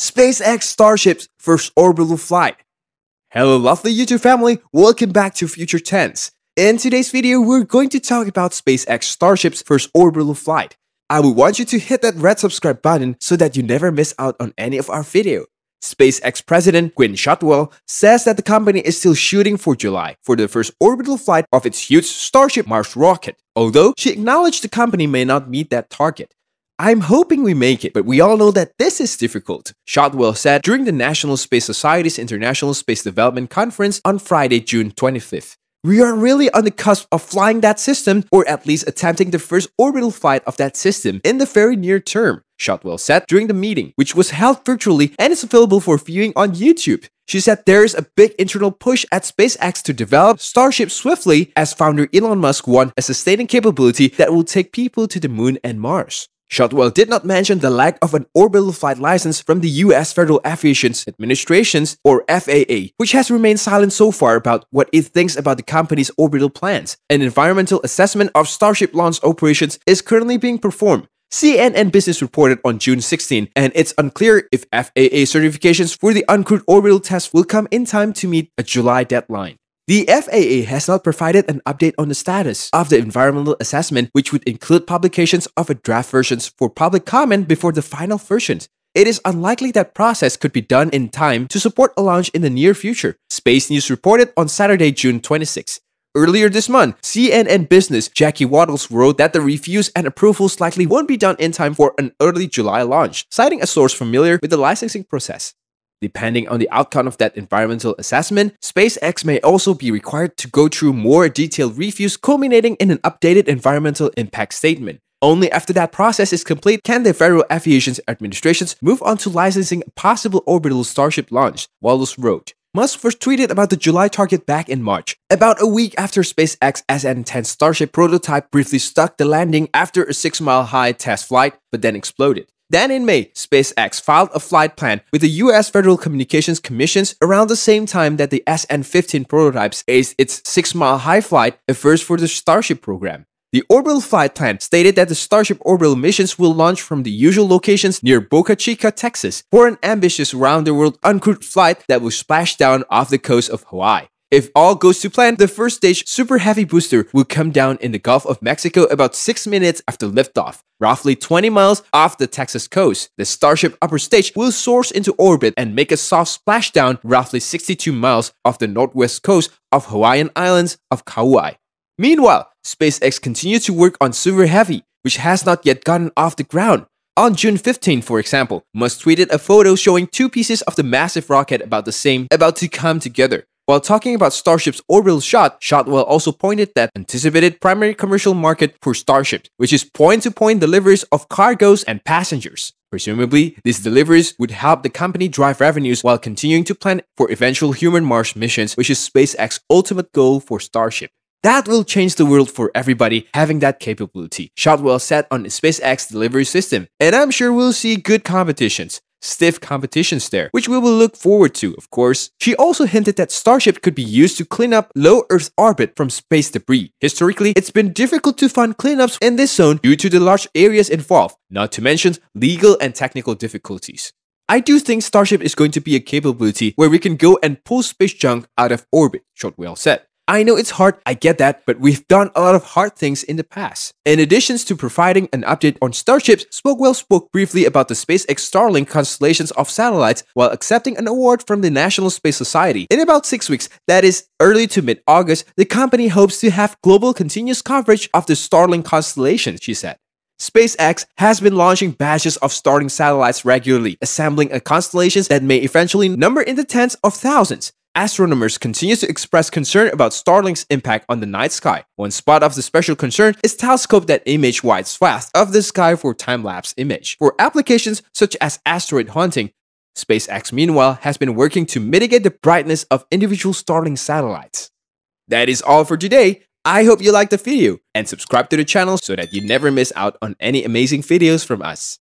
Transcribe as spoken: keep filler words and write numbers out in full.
SpaceX Starship's first orbital flight. Hello lovely YouTube family, welcome back to Future Tense. In today's video, we're going to talk about SpaceX Starship's first orbital flight. I would want you to hit that red subscribe button so that you never miss out on any of our video. SpaceX President Gwynne Shotwell says that the company is still shooting for July for the first orbital flight of its huge Starship Mars rocket, although she acknowledged the company may not meet that target. I'm hoping we make it, but we all know that this is difficult, Shotwell said during the National Space Society's International Space Development Conference on Friday, June twenty-fifth. We are really on the cusp of flying that system, or at least attempting the first orbital flight of that system in the very near term, Shotwell said during the meeting, which was held virtually and is available for viewing on YouTube. She said there is a big internal push at SpaceX to develop Starship swiftly, as founder Elon Musk wants a sustaining capability that will take people to the moon and Mars. Shotwell did not mention the lack of an orbital flight license from the U S Federal Aviation Administration, or F A A, which has remained silent so far about what it thinks about the company's orbital plans. An environmental assessment of Starship launch operations is currently being performed, C N N Business reported on June sixteenth, and it's unclear if F A A certifications for the uncrewed orbital test will come in time to meet a July deadline. The F A A has not provided an update on the status of the environmental assessment, which would include publications of a draft versions for public comment before the final versions. It is unlikely that process could be done in time to support a launch in the near future, Space News reported on Saturday, June twenty-sixth. Earlier this month, C N N Business' Jackie Wattles wrote that the reviews and approvals likely won't be done in time for an early July launch, citing a source familiar with the licensing process. Depending on the outcome of that environmental assessment, SpaceX may also be required to go through more detailed reviews culminating in an updated environmental impact statement. Only after that process is complete can the Federal Aviation Administration move on to licensing a possible orbital Starship launch, Wattles wrote. Musk first tweeted about the July target back in March, about a week after SpaceX S N ten Starship prototype briefly stuck the landing after a six-mile-high test flight, but then exploded. Then in May, SpaceX filed a flight plan with the U S Federal Communications Commission around the same time that the S N fifteen prototypes aced its six-mile-high flight, a first for the Starship program. The orbital flight plan stated that the Starship orbital missions will launch from the usual locations near Boca Chica, Texas, for an ambitious round-the-world uncrewed flight that will splash down off the coast of Hawaii. If all goes to plan, the first stage Super Heavy booster will come down in the Gulf of Mexico about six minutes after liftoff, roughly twenty miles off the Texas coast. The Starship upper stage will source into orbit and make a soft splashdown roughly sixty-two miles off the northwest coast of Hawaiian Islands of Kauai. Meanwhile, SpaceX continued to work on Super Heavy, which has not yet gotten off the ground. On June fifteenth, for example, Musk tweeted a photo showing two pieces of the massive rocket about the same about to come together. While talking about Starship's orbital shot, Shotwell also pointed that anticipated primary commercial market for Starship, which is point-to-point deliveries of cargoes and passengers. Presumably, these deliveries would help the company drive revenues while continuing to plan for eventual human Mars missions, which is SpaceX's ultimate goal for Starship. That will change the world for everybody having that capability, Shotwell said on SpaceX delivery system, and I'm sure we'll see good competitions. Stiff competitions there, which we will look forward to, of course. She also hinted that Starship could be used to clean up low Earth orbit from space debris. Historically, it's been difficult to fund cleanups in this zone due to the large areas involved, not to mention legal and technical difficulties. I do think Starship is going to be a capability where we can go and pull space junk out of orbit, Shotwell said. I know it's hard, I get that, but we've done a lot of hard things in the past. In addition to providing an update on Starship, Shotwell spoke briefly about the SpaceX Starlink constellations of satellites while accepting an award from the National Space Society. In about six weeks, that is, early to mid-August, the company hopes to have global continuous coverage of the Starlink constellation, she said. SpaceX has been launching batches of Starlink satellites regularly, assembling a constellation that may eventually number in the tens of thousands. Astronomers continue to express concern about Starlink's impact on the night sky. One spot of the special concern is telescope that image wide swaths of the sky for time-lapse image. For applications such as asteroid hunting, SpaceX meanwhile has been working to mitigate the brightness of individual Starlink satellites. That is all for today. I hope you liked the video and subscribe to the channel so that you never miss out on any amazing videos from us.